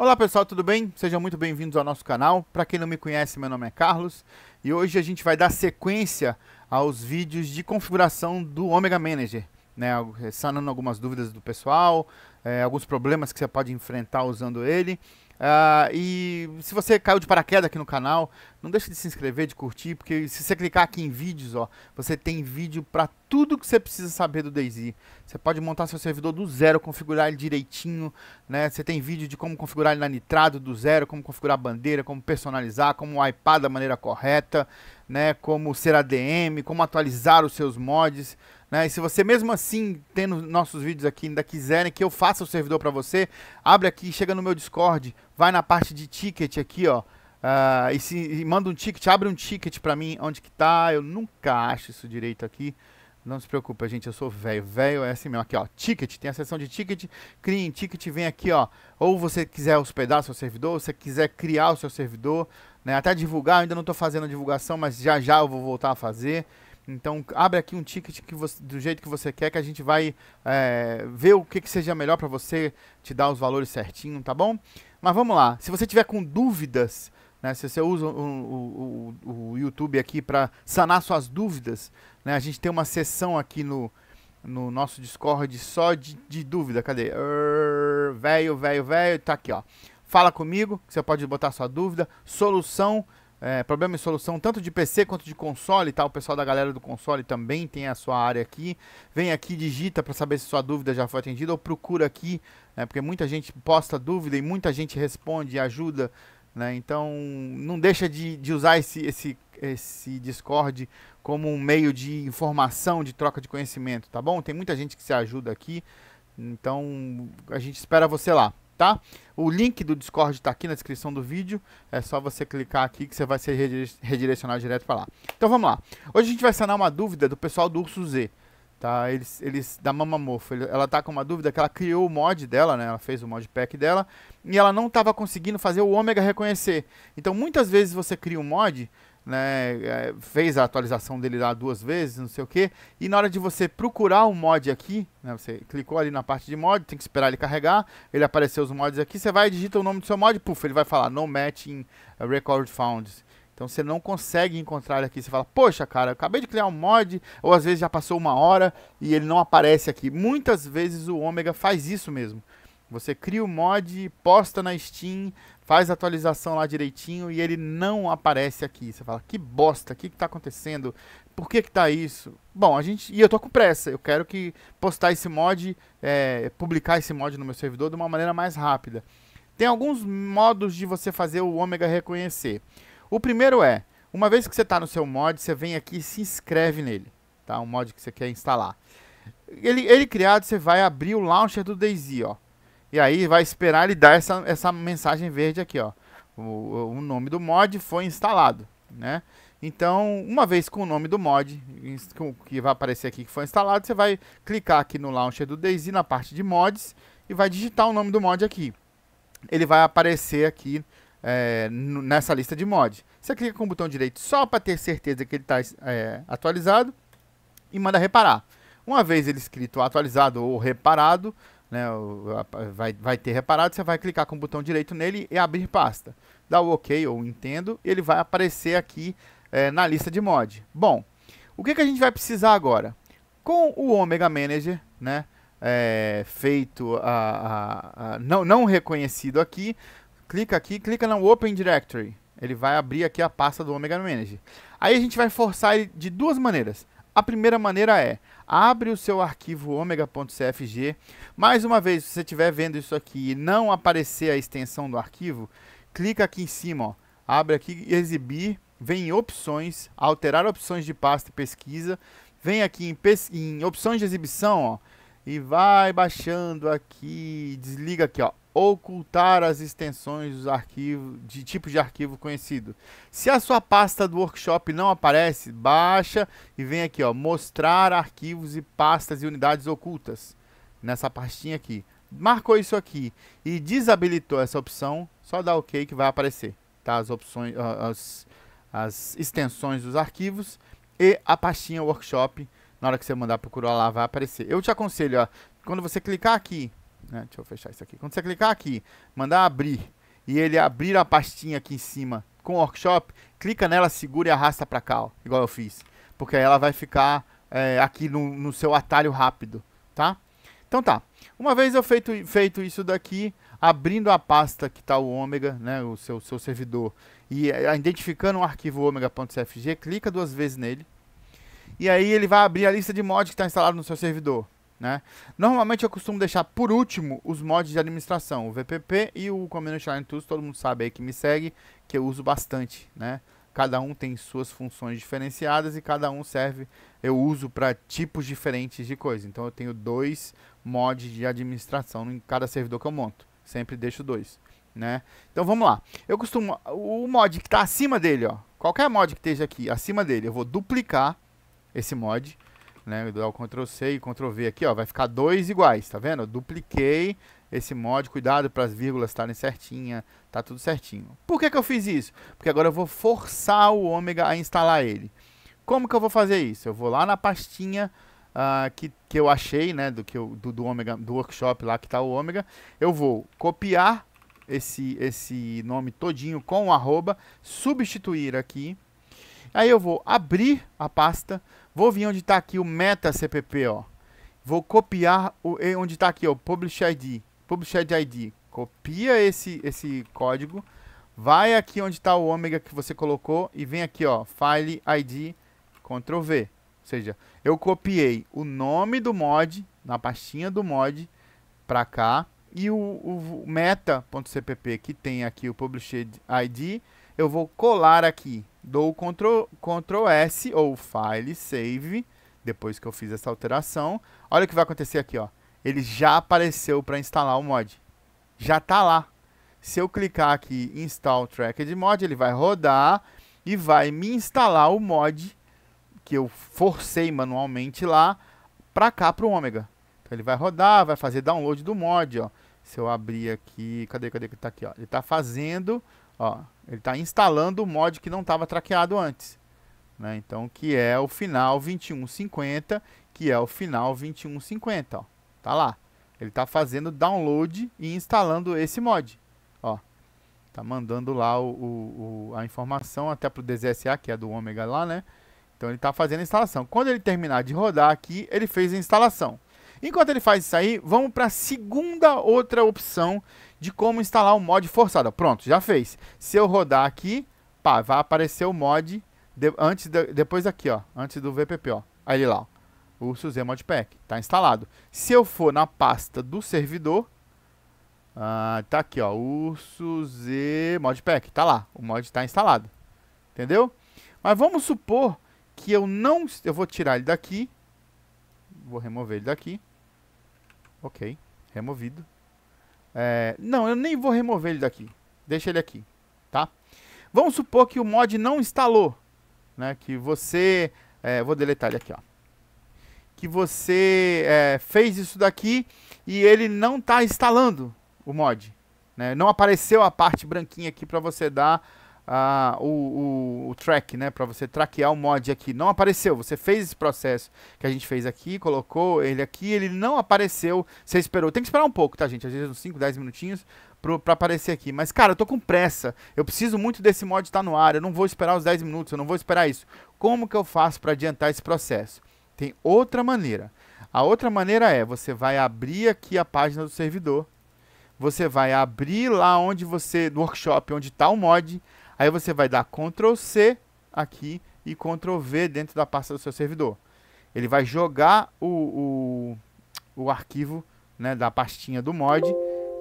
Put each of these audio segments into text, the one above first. Olá pessoal, tudo bem? Sejam muito bem-vindos ao nosso canal. Para quem não me conhece, meu nome é Carlos e hoje a gente vai dar sequência aos vídeos de configuração do Omega Manager, né? Sanando algumas dúvidas do pessoal, alguns problemas que você pode enfrentar usando ele. E se você caiu de paraquedas aqui no canal, não deixe de se inscrever, de curtir, porque se você clicar aqui em vídeos, ó, você tem vídeo para tudo que você precisa saber do DayZ. Você pode montar seu servidor do zero, configurar ele direitinho, né? Você tem vídeo de como configurar ele na Nitrado do zero, como configurar a bandeira, como personalizar, como wipear da maneira correta, né? Como ser ADM, como atualizar os seus mods, né? E se você mesmo assim, tendo nossos vídeos aqui, ainda quiserem que eu faça o servidor para você, abre aqui, chega no meu Discord, vai na parte de ticket aqui, ó, e manda um ticket, abre um ticket para mim, onde que tá, eu nunca acho isso direito aqui, não se preocupa, gente, eu sou velho é assim mesmo, aqui ó, ticket, tem a seção de ticket, cria um ticket, vem aqui ó, ou você quiser hospedar seu servidor, ou você quiser criar o seu servidor, né, até divulgar, eu ainda não estou fazendo a divulgação, mas já já eu vou voltar a fazer. Então, abre aqui um ticket que você, do jeito que você quer, que a gente vai ver o que seja melhor para você, te dar os valores certinho, tá bom? Mas vamos lá, se você tiver com dúvidas, né, se você usa o YouTube aqui para sanar suas dúvidas, né, a gente tem uma sessão aqui no nosso Discord só de dúvida, cadê? Velho, tá aqui, ó. Fala comigo, você pode botar sua dúvida, solução, problema e solução, tanto de PC quanto de console, tá? O pessoal da galera do console também tem a sua área aqui. Vem aqui, digita para saber se sua dúvida já foi atendida, ou procura aqui, né? Porque muita gente posta dúvida e muita gente responde e ajuda, né? Então, não deixa de usar esse Discord como um meio de informação, de troca de conhecimento, tá bom? Tem muita gente que se ajuda aqui, então a gente espera você lá, tá? O link do Discord está aqui na descrição do vídeo, é só você clicar aqui que você vai ser redirecionado direto para lá. Então vamos lá, hoje a gente vai sanar uma dúvida do pessoal do Urso Z, tá? Eles da Mama Mofo, ela tá com uma dúvida que ela criou o mod dela, né? Ela fez o mod pack dela e ela não estava conseguindo fazer o Omega reconhecer. Então muitas vezes você cria um mod, né, fez a atualização dele lá 2 vezes, não sei o que, e na hora de você procurar o mod aqui, né, você clicou ali na parte de mod, tem que esperar ele carregar, ele apareceu os mods aqui, você vai, digita o nome do seu mod, puf, ele vai falar no match in record found. Então você não consegue encontrar ele aqui, você fala, poxa cara, eu acabei de criar um mod, ou às vezes já passou 1 hora e ele não aparece aqui. Muitas vezes o Omega faz isso mesmo. Você cria o mod, posta na Steam, faz a atualização lá direitinho e ele não aparece aqui. Você fala, que bosta, o que está acontecendo? Por que está isso? Bom, e eu estou com pressa, eu quero que postar esse mod, publicar esse mod no meu servidor de uma maneira mais rápida. Tem alguns modos de você fazer o Omega reconhecer. O primeiro é, uma vez que você está no seu mod, você vem aqui e se inscreve nele, tá? Um mod que você quer instalar. Ele criado, você vai abrir o launcher do DayZ, ó. E aí vai esperar ele dar essa mensagem verde aqui, ó. O nome do mod foi instalado, né? Então, uma vez com o nome do mod, que vai aparecer aqui que foi instalado, você vai clicar aqui no launcher do DayZ, na parte de mods, e vai digitar o nome do mod aqui. Ele vai aparecer aqui nessa lista de mods. Você clica com o botão direito só para ter certeza que ele está atualizado e manda reparar. Uma vez ele escrito atualizado ou reparado, né, vai ter reparado, você vai clicar com o botão direito nele e abrir pasta. Dá o OK ou entendo, ele vai aparecer aqui na lista de mod. Bom, o que a gente vai precisar agora? Com o Omega Manager, né, feito, não reconhecido aqui, clica no Open Directory. Ele vai abrir aqui a pasta do Omega Manager. Aí a gente vai forçar ele de 2 maneiras. A primeira maneira é, abre o seu arquivo omega.cfg. Mais uma vez, se você estiver vendo isso aqui e não aparecer a extensão do arquivo, clica aqui em cima, ó, abre aqui, exibir, vem em opções, alterar opções de pasta e pesquisa, vem aqui em opções de exibição, ó, e vai baixando aqui, desliga aqui, ó, ocultar as extensões dos arquivos, de tipo de arquivo conhecido. Se a sua pasta do workshop não aparece, baixa e vem aqui, ó, mostrar arquivos e pastas e unidades ocultas, nessa pastinha aqui. Marcou isso aqui e desabilitou essa opção, só dá OK que vai aparecer, tá? As opções, as extensões dos arquivos e a pastinha workshop, na hora que você mandar procurar lá vai aparecer. Eu te aconselho, ó, quando você clicar aqui Né? Deixa eu fechar isso aqui. Quando você clicar aqui, mandar abrir, e ele abrir a pastinha aqui em cima com o Workshop, clica nela, segura e arrasta para cá, ó, igual eu fiz. Porque aí ela vai ficar aqui no seu atalho rápido, tá? Então tá. Uma vez eu feito isso daqui, abrindo a pasta que está o Omega, né, o seu servidor, e identificando o arquivo omega.cfg, clica duas vezes nele. E aí ele vai abrir a lista de mods que está instalado no seu servidor. Né? Normalmente eu costumo deixar por último os mods de administração, o VPP e o Command Line Tools. Todo mundo sabe aí que me segue, que eu uso bastante, né? Cada um tem suas funções diferenciadas e cada um serve, eu uso para tipos diferentes de coisa. Então eu tenho dois mods de administração em cada servidor que eu monto, sempre deixo dois, né? Então vamos lá, eu costumo, o mod que está acima dele, ó, qualquer mod que esteja aqui acima dele, eu vou duplicar esse mod, né, dar o Ctrl C e Ctrl V aqui, ó, vai ficar dois iguais, tá vendo? Eu dupliquei esse mod, cuidado para as vírgulas estarem certinha, tá tudo certinho. Por que que eu fiz isso? Porque agora eu vou forçar o Omega a instalar ele. Como que eu vou fazer isso? Eu vou lá na pastinha que eu achei, né, do Omega, do Workshop lá que tá o Omega, eu vou copiar esse nome todinho com um arroba, substituir aqui. Aí eu vou abrir a pasta, vou vir onde está aqui o meta cpp, ó. Vou copiar onde está aqui, ó, publish id. Copia esse código, vai aqui onde está o Omega que você colocou e vem aqui, ó, file id, Ctrl V. Ou seja, eu copiei o nome do mod na pastinha do mod para cá e o meta.cpp que tem aqui o publish id, eu vou colar aqui. Dou o Ctrl S ou File, Save, depois que eu fiz essa alteração. Olha o que vai acontecer aqui, ó. Ele já apareceu para instalar o mod. Já está lá. Se eu clicar aqui em Install Tracked Mod, ele vai rodar e vai me instalar o mod que eu forcei manualmente lá para cá, para o Omega. Então ele vai rodar, vai fazer download do mod, ó. Se eu abrir aqui, cadê que está aqui, ó? Ele está fazendo... Ó, ele está instalando o mod que não estava traqueado antes, né? Então, que é o final 2150, que é o final 2150, ó. Tá lá. Ele está fazendo download e instalando esse mod, ó. Tá mandando lá a informação até para o DZSA, que é do Omega lá, né? Então, ele está fazendo a instalação. Quando ele terminar de rodar aqui, ele fez a instalação. Enquanto ele faz isso aí, vamos para a segunda outra opção de como instalar um mod forçado. Pronto, já fez. Se eu rodar aqui, pá, vai aparecer o mod depois aqui, ó, antes do VPP, ó. Aí lá, ó, o SUSE Modpack, tá instalado. Se eu for na pasta do servidor, tá aqui, ó, o SUSE Modpack, tá lá, o mod tá instalado. Entendeu? Mas vamos supor que eu vou tirar ele daqui. Vou remover ele daqui. Ok, removido. Não, eu nem vou remover ele daqui. Deixa ele aqui, tá? Vamos supor que o mod não instalou, né? Que você... vou deletar ele aqui, ó. Que você fez isso daqui e ele não está instalando o mod, né? Não apareceu a parte branquinha aqui para você dar o track, né? Para você traquear o mod aqui. Não apareceu. Você fez esse processo que a gente fez aqui, colocou ele aqui, ele não apareceu. Você esperou. Tem que esperar um pouco, tá, gente? Às vezes uns 5, 10 minutinhos para aparecer aqui. Mas, cara, eu tô com pressa. Eu preciso muito desse mod estar no ar. Eu não vou esperar os 10 minutos. Eu não vou esperar isso. Como que eu faço para adiantar esse processo? Tem outra maneira. A outra maneira é você vai abrir aqui a página do servidor. Você vai abrir lá onde você... No workshop, onde está o mod... Aí você vai dar Ctrl C aqui e Ctrl V dentro da pasta do seu servidor. Ele vai jogar o arquivo, né, da pastinha do mod.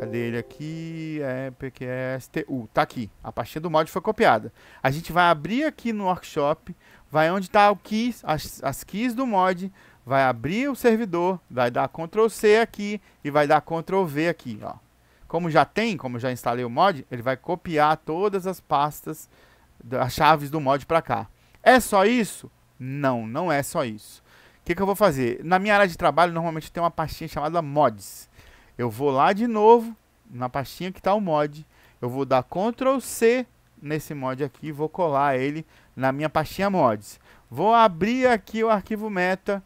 Cadê ele aqui? PQSTU. Tá aqui. A pastinha do mod foi copiada. A gente vai abrir aqui no workshop. Vai onde está o keys, as keys do mod. Vai abrir o servidor. Vai dar Ctrl C aqui e vai dar Ctrl V aqui, ó. Como já instalei o mod, ele vai copiar todas as pastas, as chaves do mod para cá. É só isso? Não, não é só isso. O que eu vou fazer? Na minha área de trabalho, normalmente tem uma pastinha chamada mods. Eu vou lá de novo, na pastinha que está o mod, eu vou dar Ctrl C nesse mod aqui, vou colar ele na minha pastinha mods. Vou abrir aqui o arquivo meta,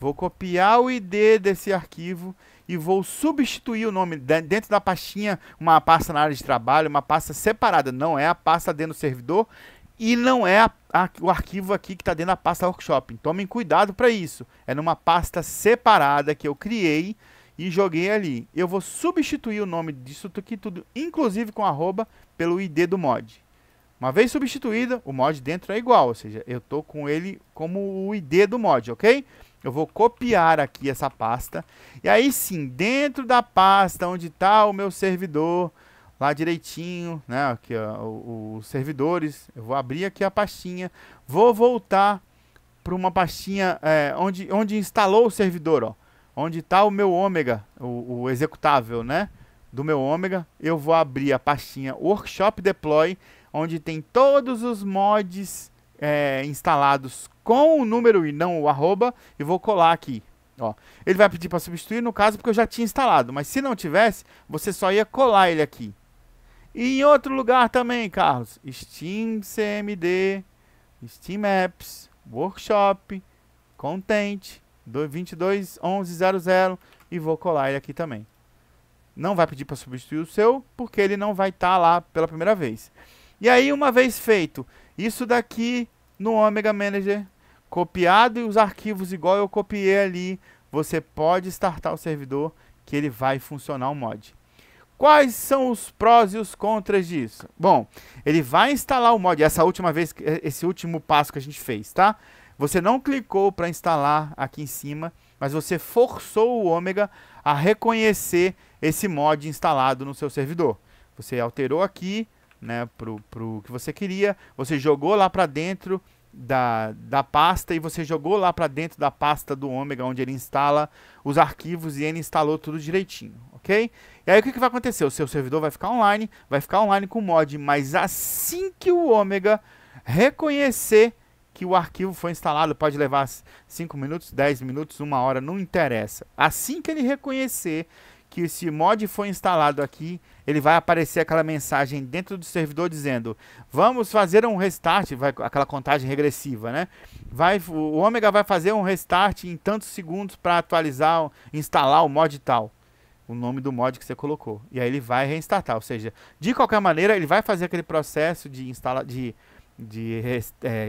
vou copiar o ID desse arquivo e vou substituir o nome dentro da pastinha, uma pasta na área de trabalho, uma pasta separada, não é a pasta dentro do servidor e não é o arquivo aqui que está dentro da pasta workshop. Tomem cuidado para isso, é numa pasta separada que eu criei e joguei ali. Eu vou substituir o nome disso aqui tudo, inclusive com arroba, pelo ID do mod. Uma vez substituída, o mod dentro é igual, ou seja, eu estou com ele como o ID do mod, ok? Eu vou copiar aqui essa pasta, e aí sim, dentro da pasta onde está o meu servidor, lá direitinho, né, aqui ó, os servidores, eu vou abrir aqui a pastinha, vou voltar para uma pastinha onde instalou o servidor, ó, onde está o meu Omega, o executável, né, do meu Omega. Eu vou abrir a pastinha Workshop Deploy, onde tem todos os mods instalados com o número e não o arroba, e vou colar aqui. Ó. Ele vai pedir para substituir, no caso, porque eu já tinha instalado, mas se não tivesse, você só ia colar ele aqui. E em outro lugar também, Carlos, Steam CMD, Steam Apps, Workshop, Content, 22.11.00, e vou colar ele aqui também. Não vai pedir para substituir o seu, porque ele não vai estar lá pela primeira vez. E aí, uma vez feito, isso daqui no Omega Manager, copiado e os arquivos igual eu copiei ali, você pode startar o servidor que ele vai funcionar o mod. Quais são os prós e os contras disso? Bom, ele vai instalar o mod, esse último passo que a gente fez, tá? Você não clicou para instalar aqui em cima, mas você forçou o Omega a reconhecer esse mod instalado no seu servidor. Você alterou aqui, né, pro que você queria, você jogou lá para dentro da pasta, e você jogou lá para dentro da pasta do Omega, onde ele instala os arquivos, e ele instalou tudo direitinho, ok? E aí o que vai acontecer? O seu servidor vai ficar online com o mod, mas assim que o Omega reconhecer que o arquivo foi instalado, pode levar 5 minutos, 10 minutos, 1 hora, não interessa. Assim que ele reconhecer que esse mod foi instalado aqui, ele vai aparecer aquela mensagem dentro do servidor dizendo: vamos fazer um restart, aquela contagem regressiva, né? O Omega vai fazer um restart em tantos segundos para atualizar, instalar o mod tal, o nome do mod que você colocou. E aí ele vai restartar, ou seja, de qualquer maneira ele vai fazer aquele processo de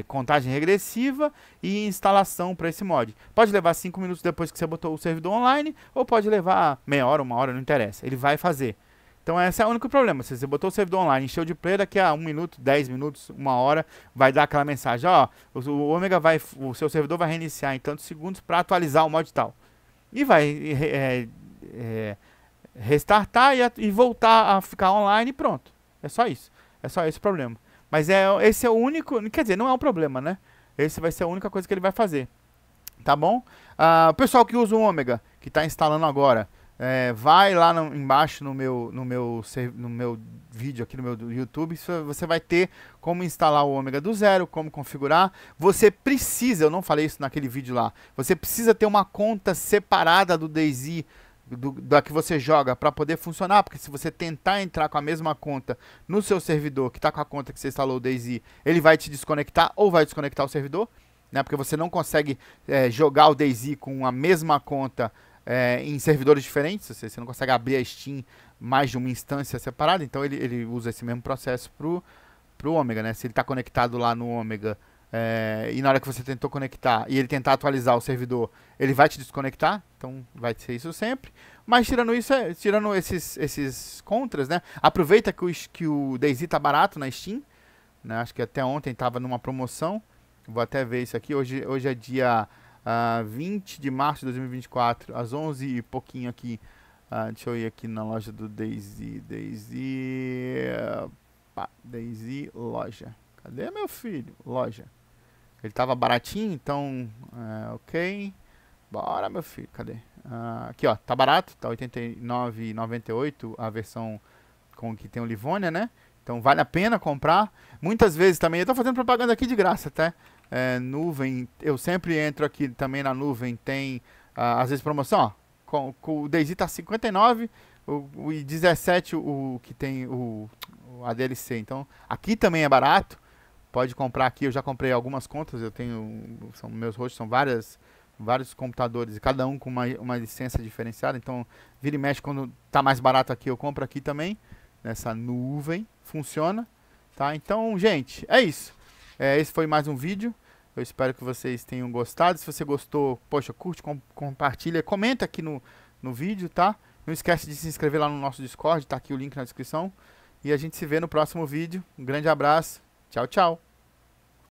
contagem regressiva e instalação para esse mod. Pode levar 5 minutos depois que você botou o servidor online, ou pode levar meia hora, 1 hora, não interessa, ele vai fazer. Então esse é o único problema. Se você botou o servidor online, encheu de player, daqui a 1 minuto, 10 minutos, 1 hora, vai dar aquela mensagem: ó, o Omega o seu servidor vai reiniciar em tantos segundos para atualizar o mod tal, e vai restartar e voltar a ficar online, e pronto. É só esse o problema. Mas esse é o único, quer dizer, não é um problema, né? Esse vai ser a única coisa que ele vai fazer, tá bom? O pessoal que usa o Omega, que está instalando agora, vai lá embaixo no meu vídeo aqui no meu YouTube, você vai ter como instalar o Omega do zero, como configurar. Você precisa, eu não falei isso naquele vídeo lá, você precisa ter uma conta separada do DayZ, da que você joga, para poder funcionar, porque se você tentar entrar com a mesma conta no seu servidor que está com a conta que você instalou o DayZ, ele vai te desconectar, ou vai desconectar o servidor, né? Porque você não consegue jogar o DayZ com a mesma conta em servidores diferentes, ou seja, você não consegue abrir a Steam mais de uma instância separada. Então ele usa esse mesmo processo pro Omega, né? Se ele está conectado lá no Omega, e na hora que você tentou conectar e ele tentar atualizar o servidor, ele vai te desconectar. Então vai ser isso sempre. Mas tirando isso, tirando esses contras, né? Aproveita que o DayZ tá barato na Steam, né? Acho que até ontem estava numa promoção. Vou até ver isso aqui. Hoje é dia 20 de março de 2024, às 11 e pouquinho aqui. Deixa eu ir aqui na loja do DayZ. DayZ loja. Cadê meu filho? Loja. Ele tava baratinho, então, ok. Bora, meu filho, cadê? Aqui, ó, tá barato, tá R$ 89,98 a versão com que tem o Livonia, né? Então vale a pena comprar. Muitas vezes também, eu tô fazendo propaganda aqui de graça até. Nuvem, eu sempre entro aqui também na nuvem, tem às vezes promoção, ó. O DayZ tá 59, e 17 o que tem a DLC. Então aqui também é barato. Pode comprar aqui, eu já comprei algumas contas, são meus hosts, são várias vários computadores, e cada um com uma licença diferenciada. Então, vira e mexe, quando está mais barato aqui, eu compro aqui também, nessa nuvem, funciona, tá? Então, gente, é isso. Esse foi mais um vídeo. Eu espero que vocês tenham gostado. Se você gostou, poxa, curte, compartilha, comenta aqui no vídeo, tá? Não esquece de se inscrever lá no nosso Discord, tá aqui o link na descrição. E a gente se vê no próximo vídeo. Um grande abraço. Tchau, tchau.